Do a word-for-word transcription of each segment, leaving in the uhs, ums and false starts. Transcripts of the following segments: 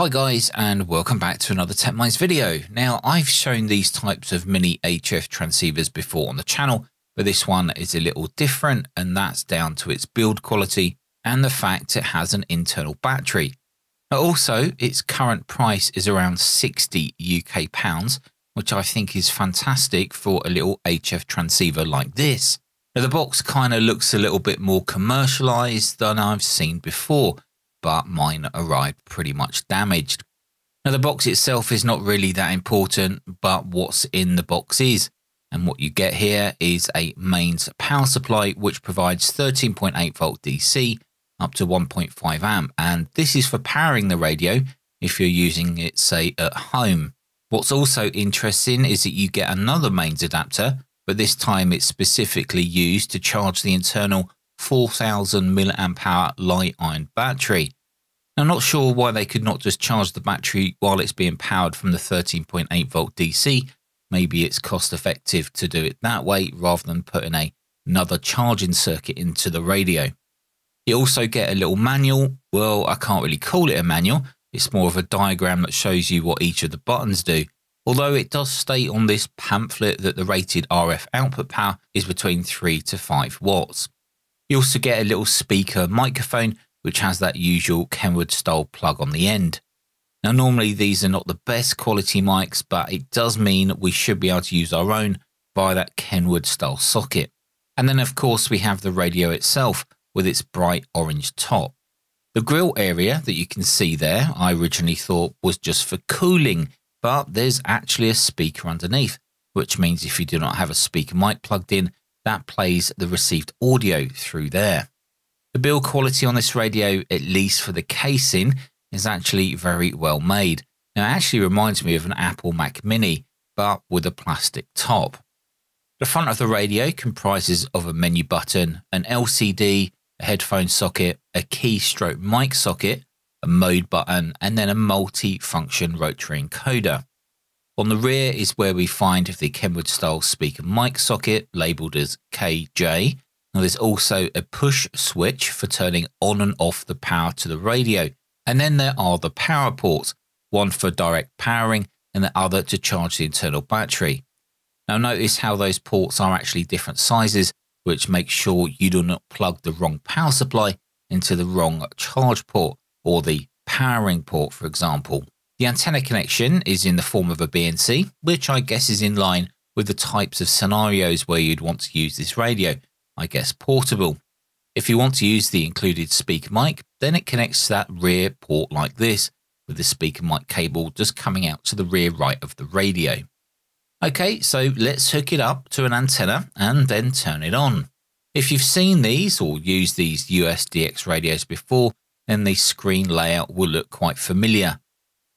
Hi guys, and welcome back to another TechMinds video. Now, I've shown these types of mini H F transceivers before on the channel, but this one is a little different, and that's down to its build quality and the fact it has an internal battery. Now, also, its current price is around sixty U K pounds, which I think is fantastic for a little H F transceiver like this. Now, the box kind of looks a little bit more commercialized than I've seen before, but mine arrived pretty much damaged. Now, the box itself is not really that important, but what's in the box is. And what you get here is a mains power supply, which provides thirteen point eight volt D C up to one point five amp. And this is for powering the radio if you're using it, say, at home. What's also interesting is that you get another mains adapter, but this time it's specifically used to charge the internal four thousand milliamp hour light iron battery. Now, I'm not sure why they could not just charge the battery while it's being powered from the thirteen point eight volt D C. Maybe it's cost effective to do it that way rather than putting a, another charging circuit into the radio. You also get a little manual. Well, I can't really call it a manual. It's more of a diagram that shows you what each of the buttons do. Although it does state on this pamphlet that the rated R F output power is between three to five watts. You also get a little speaker microphone, which has that usual Kenwood style plug on the end. Now, normally these are not the best quality mics, but it does mean we should be able to use our own via that Kenwood style socket. And then, of course, we have the radio itself with its bright orange top. The grill area that you can see there, I originally thought was just for cooling, but there's actually a speaker underneath, which means if you do not have a speaker mic plugged in, that plays the received audio through there. The build quality on this radio, at least for the casing, is actually very well made. Now, it actually reminds me of an Apple Mac Mini, but with a plastic top. The front of the radio comprises of a menu button, an L C D, a headphone socket, a keystroke mic socket, a mode button, and then a multi-function rotary encoder. On the rear is where we find the Kenwood style speaker mic socket labeled as K J. Now, there's also a push switch for turning on and off the power to the radio. And then there are the power ports, one for direct powering and the other to charge the internal battery. Now, notice how those ports are actually different sizes, which makes sure you do not plug the wrong power supply into the wrong charge port or the powering port, for example. The antenna connection is in the form of a B N C, which I guess is in line with the types of scenarios where you'd want to use this radio, I guess portable. If you want to use the included speaker mic, then it connects to that rear port like this, with the speaker mic cable just coming out to the rear right of the radio. Okay, so let's hook it up to an antenna and then turn it on. If you've seen these or used these U S D X radios before, then the screen layout will look quite familiar.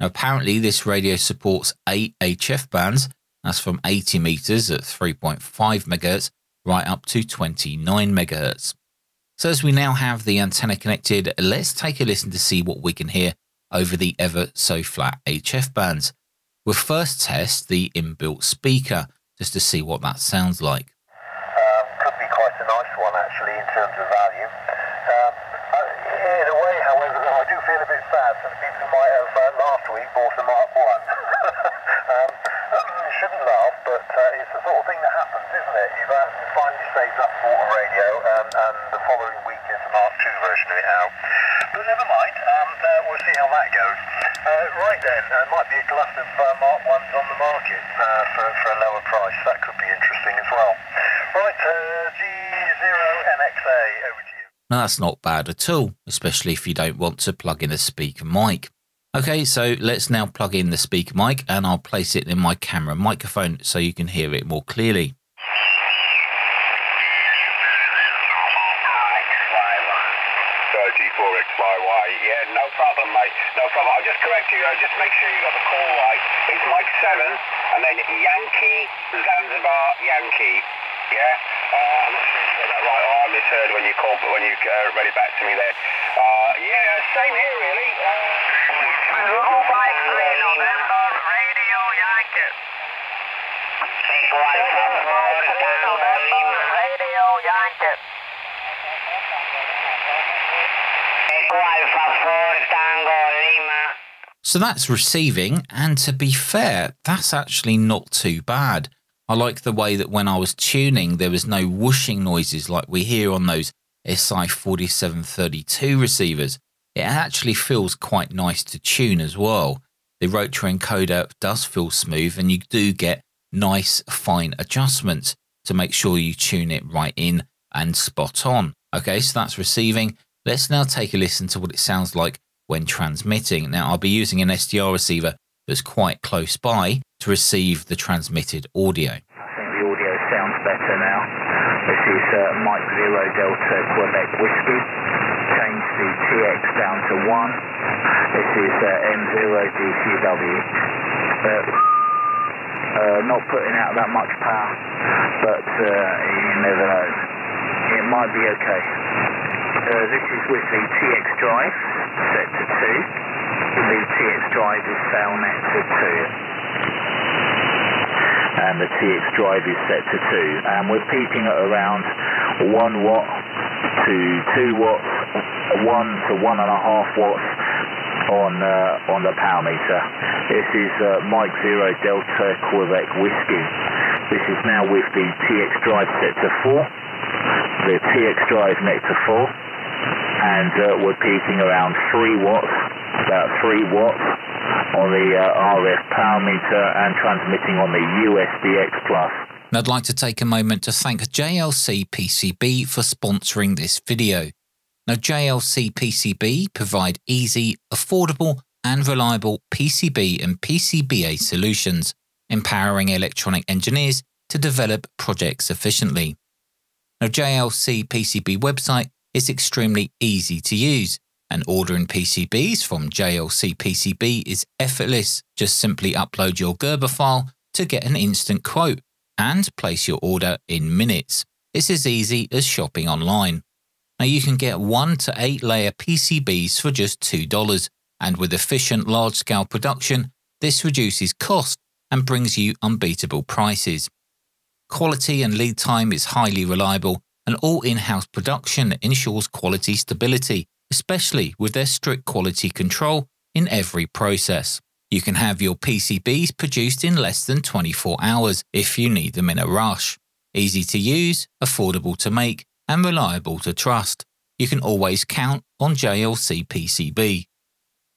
Now, apparently this radio supports eight H F bands, that's from eighty meters at three point five megahertz right up to twenty-nine megahertz. So as we now have the antenna connected, let's take a listen to see what we can hear over the ever so flat H F bands. We'll first test the inbuilt speaker just to see what that sounds like. Um, could be quite a nice one actually in terms of value. Um, in a way, however, though, I do feel a bit sad for the people who might have uh, last week bought a Mark one. um, shouldn't laugh, but uh, it's the sort of thing that happens, isn't it? You've uh, finally saved up for a radio, um, and the following week is the Mark two version of it now. But never mind, um, uh, we'll see how that goes. Uh, right then, there might be a glut of uh, Mark ones on the market uh, for, for a lower price. That could be interesting as well. Right, uh, G zero M X A, over to you. Now, that's not bad at all, especially if you don't want to plug in a speaker mic. Okay, so let's now plug in the speaker mic and I'll place it in my camera microphone so you can hear it more clearly. thirty-four X Y Y, yeah, no problem, mate, no problem. I'll just correct you, I'll just make sure you got the call right. It's Mike seven and then Yankee, Zanzibar, Yankee, yeah? Um, right, oh, I misheard when you called, but when you uh, read it back to me there. Uh, yeah, same here, really. November, Radio Yankee. November, Radio Yankee. Echo Alpha four Tango Lima. So that's receiving, and to be fair, that's actually not too bad. I like the way that when I was tuning, there was no whooshing noises like we hear on those S I forty-seven thirty-two receivers. It actually feels quite nice to tune as well. The rotary encoder does feel smooth, and you do get nice fine adjustments to make sure you tune it right in and spot on. Okay, so that's receiving. Let's now take a listen to what it sounds like when transmitting. Now, I'll be using an S D R receiver that's quite close by to receive the transmitted audio. I think the audio sounds better now. This is uh, Mike Zero Delta Quebec Whiskey. Change the T X down to one. This is uh, M zero D C W. Uh, Uh, not putting out that much power, but uh, you never know. It might be okay. Uh, this is with the T X drive set to two. The T X drive is failnet to two. And the T X drive is set to two. And we're peaking at around one watt to two watts, one to one and a half watts. On, uh, on the power meter. This is uh, Mike Zero Delta Quebec Whiskey. This is now with the T X drive set to four, the T X drive next to four, and uh, we're peaking around three watts, about three watts on the uh, R F power meter and transmitting on the U S D X Plus. And I'd like to take a moment to thank J L C P C B for sponsoring this video. Now, J L C P C B provide easy, affordable and reliable P C B and P C B A solutions, empowering electronic engineers to develop projects efficiently. Now, J L C P C B website is extremely easy to use, and ordering P C Bs from J L C P C B is effortless. Just simply upload your Gerber file to get an instant quote and place your order in minutes. It's as easy as shopping online. Now, you can get one to eight layer P C Bs for just two dollars, and with efficient large-scale production, this reduces cost and brings you unbeatable prices. Quality and lead time is highly reliable, and all in-house production ensures quality stability, especially with their strict quality control in every process. You can have your P C Bs produced in less than twenty-four hours if you need them in a rush. Easy to use, affordable to make, and reliable to trust. You can always count on J L C P C B.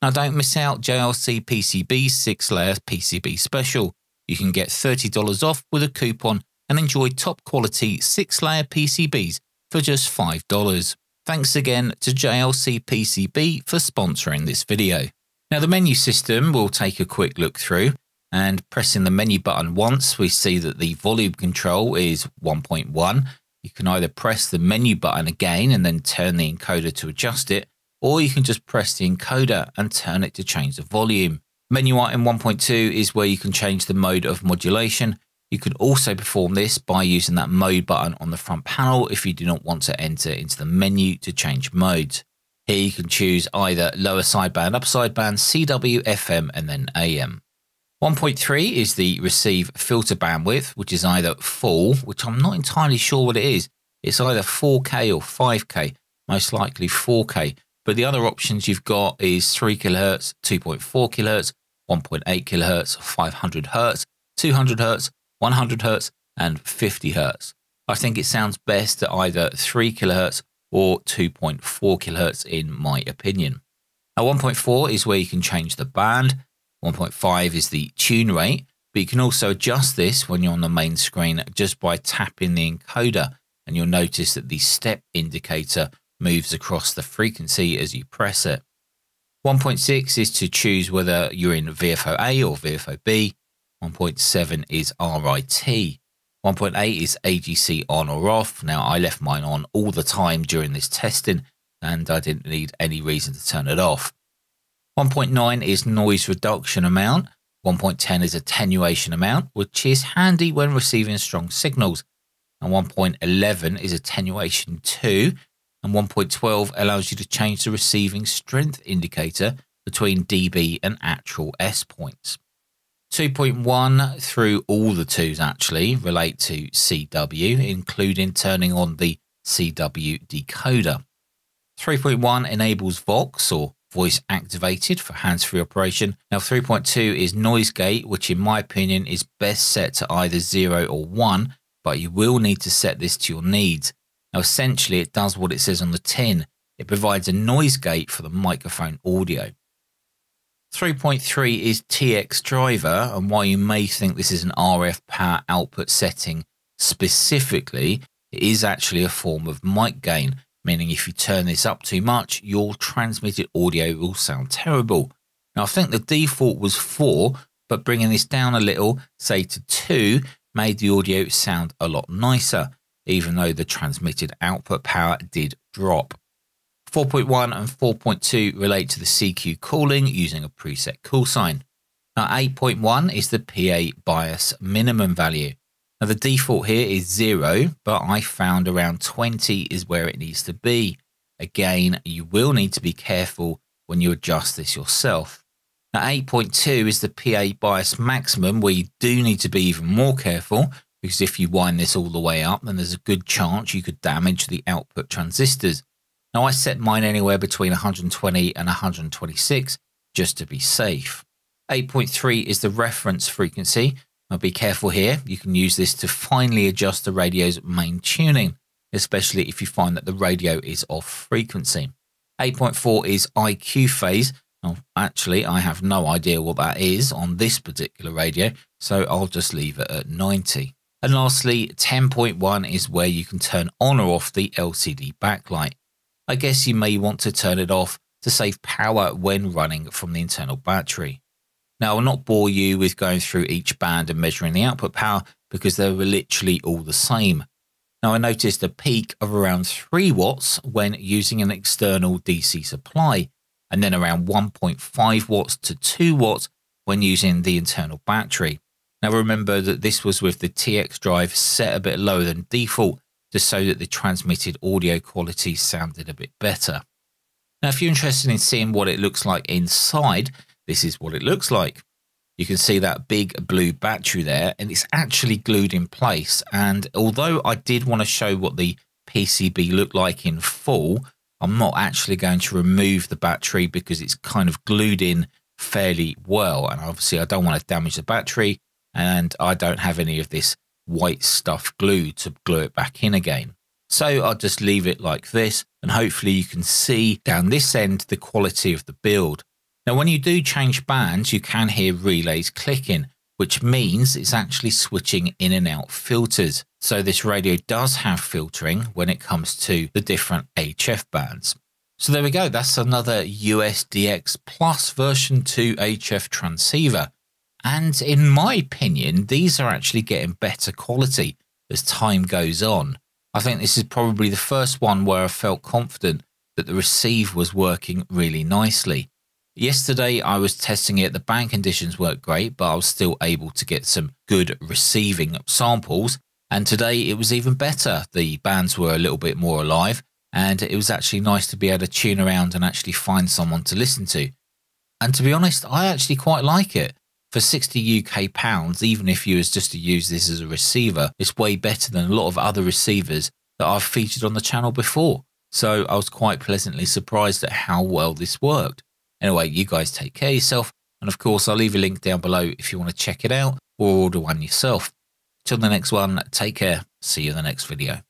Now, don't miss out J L C P C B's six layer P C B special. You can get thirty dollars off with a coupon and enjoy top quality six layer P C Bs for just five dollars. Thanks again to J L C P C B for sponsoring this video. Now, the menu system we'll take a quick look through, and pressing the menu button once, we see that the volume control is one point one. You can either press the menu button again and then turn the encoder to adjust it, or you can just press the encoder and turn it to change the volume. Menu item one point two is where you can change the mode of modulation. You can also perform this by using that mode button on the front panel if you do not want to enter into the menu to change modes. Here you can choose either lower sideband, upper sideband, C W, F M, and then A M. one point three is the receive filter bandwidth, which is either full, which I'm not entirely sure what it is. It's either four K or five K, most likely four K. But the other options you've got is three kilohertz, two point four kilohertz, one point eight kilohertz, five hundred hertz, two hundred hertz, one hundred hertz, and fifty hertz. I think it sounds best at either three kilohertz or two point four kilohertz in my opinion. Now, one point four is where you can change the band. one point five is the tune rate, but you can also adjust this when you're on the main screen just by tapping the encoder, and you'll notice that the step indicator moves across the frequency as you press it. one point six is to choose whether you're in V F O A or V F O B. one point seven is R I T. one point eight is A G C on or off. Now, I left mine on all the time during this testing, and I didn't need any reason to turn it off. one point nine is noise reduction amount. one point ten is attenuation amount, which is handy when receiving strong signals. And one point eleven is attenuation two. And one point twelve allows you to change the receiving strength indicator between dB and actual S points. two point one through all the twos actually relate to C W, including turning on the C W decoder. three point one enables VOX or voice activated for hands-free operation. Now three point two is noise gate, which in my opinion is best set to either zero or one, but you will need to set this to your needs. Now essentially it does what it says on the tin. It provides a noise gate for the microphone audio. three point three is T X driver, and while you may think this is an R F power output setting specifically, it is actually a form of mic gain, meaning if you turn this up too much, your transmitted audio will sound terrible. Now I think the default was four, but bringing this down a little, say to two, made the audio sound a lot nicer, even though the transmitted output power did drop. four point one and four point two relate to the C Q calling using a preset call sign. Now eight point one is the P A bias minimum value. Now the default here is zero, but I found around twenty is where it needs to be. Again, you will need to be careful when you adjust this yourself. Now eight point two is the P A bias maximum, where you do need to be even more careful, because if you wind this all the way up, then there's a good chance you could damage the output transistors. Now I set mine anywhere between one hundred twenty and one hundred twenty-six just to be safe. eight point three is the reference frequency. Now be careful here, you can use this to finely adjust the radio's main tuning, especially if you find that the radio is off frequency. eight point four is I Q phase. Now, actually, I have no idea what that is on this particular radio, so I'll just leave it at ninety. And lastly, ten point one is where you can turn on or off the L C D backlight. I guess you may want to turn it off to save power when running from the internal battery. Now, I'll not bore you with going through each band and measuring the output power because they were literally all the same. Now, I noticed a peak of around three watts when using an external D C supply, and then around one point five watts to two watts when using the internal battery. Now, remember that this was with the T X drive set a bit lower than default, just so that the transmitted audio quality sounded a bit better. Now, if you're interested in seeing what it looks like inside, this is what it looks like. You can see that big blue battery there, and it's actually glued in place. And although I did want to show what the P C B looked like in full, I'm not actually going to remove the battery because it's kind of glued in fairly well. And obviously I don't want to damage the battery, and I don't have any of this white stuff glue to glue it back in again. So I'll just leave it like this, and hopefully you can see down this end the quality of the build. Now, when you do change bands, you can hear relays clicking, which means it's actually switching in and out filters. So this radio does have filtering when it comes to the different H F bands. So there we go. That's another U S D X Plus version two H F transceiver. And in my opinion, these are actually getting better quality as time goes on. I think this is probably the first one where I felt confident that the receive was working really nicely. Yesterday, I was testing it. The band conditions weren't great, but I was still able to get some good receiving samples. And today it was even better. The bands were a little bit more alive, and it was actually nice to be able to tune around and actually find someone to listen to. And to be honest, I actually quite like it. For sixty U K pounds, even if you was just to use this as a receiver, it's way better than a lot of other receivers that I've featured on the channel before. So I was quite pleasantly surprised at how well this worked. Anyway, you guys take care of yourself. And of course, I'll leave a link down below if you want to check it out or order one yourself. Till the next one, take care. See you in the next video.